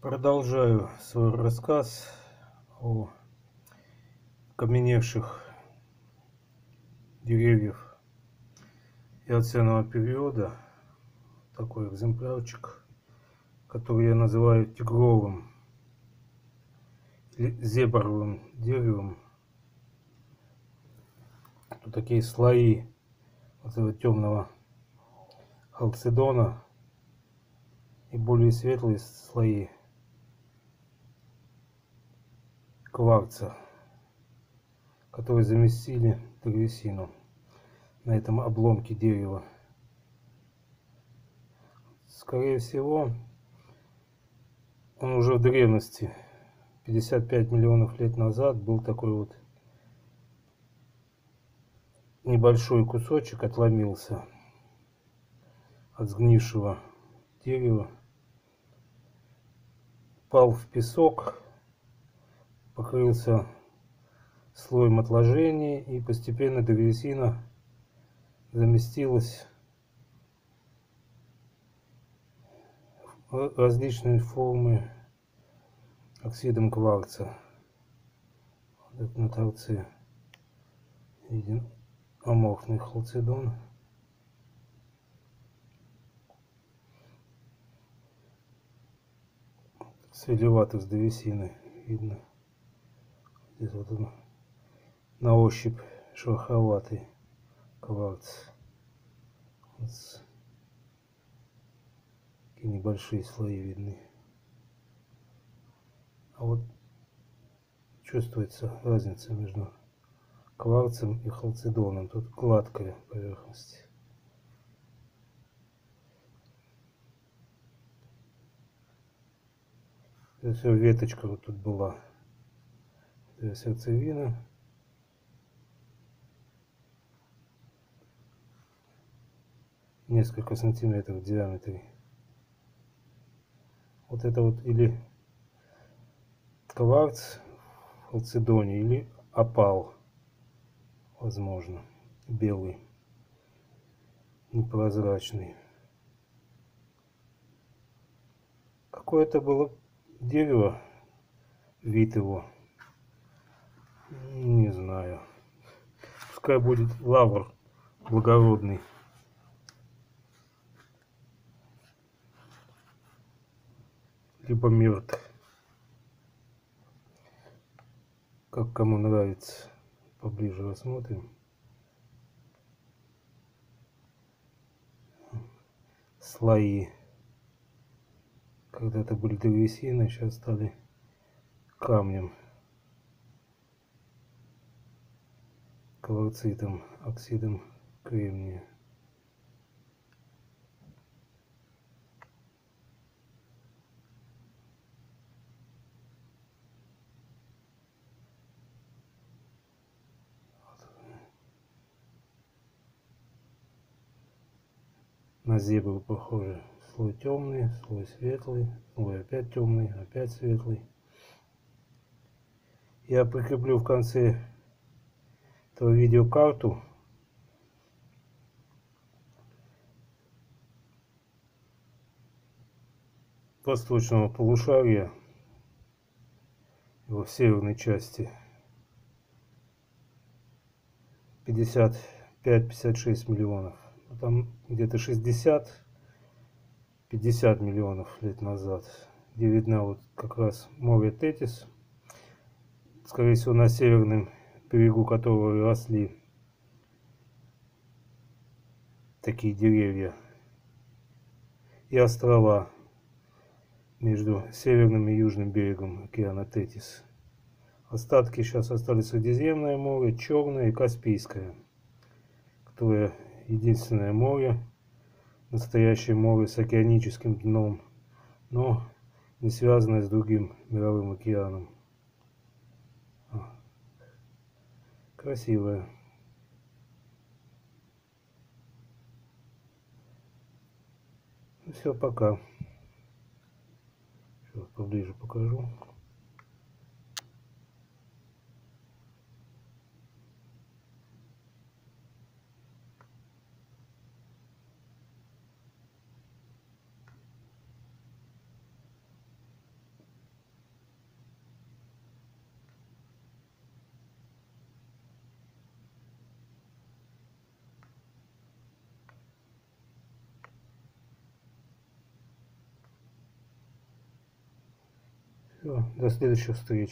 Продолжаю свой рассказ о каменевших деревьев эоценового периода. Такой экземплярчик, который я называю тигровым или зебровым деревом. Тут такие слои вот этого темного халцедона и более светлые слои кварца, которые заместили древесину на этом обломке дерева. Скорее всего, он уже в древности, 55 миллионов лет назад, был такой вот небольшой кусочек, отломился от сгнившего дерева, пал в песок, покрылся слоем отложений, и постепенно древесина заместилась в различные формы оксидом кварца. Вот это на торце виден аморфный халцедон. Свелевато с древесиной видно. Здесь вот он на ощупь шероховатый кварц. Вот такие небольшие слои видны. А вот чувствуется разница между кварцем и халцедоном. Тут гладкая поверхность. Это все веточка вот тут была. Сердцевина. Несколько сантиметров в диаметре. Вот это вот или кварц в халцедоне, или опал, возможно, белый, непрозрачный. Какое это было дерево, вид его? Не знаю. Пускай будет лавр благородный. Либо мирт. Как кому нравится. Поближе рассмотрим. Слои. Когда-то были древесины, сейчас стали камнем. Кварцитом, оксидом кремния. На зебру похоже. Слой темный, слой светлый, слой опять темный, опять светлый. Я прикреплю в конце видеокарту восточного полушария, его северной части, 55-56 миллионов, там где-то 60-50 миллионов лет назад, где видно вот как раз море Тетис, скорее всего на северном берегу которого росли такие деревья, и острова между северным и южным берегом океана Тетис. Остатки сейчас остались Средиземное море, Черное и Каспийское, которое единственное море, настоящее море с океаническим дном, но не связанное с другим мировым океаном. Красивая. Ну, все, пока. Сейчас поближе покажу. Все, до следующих встреч.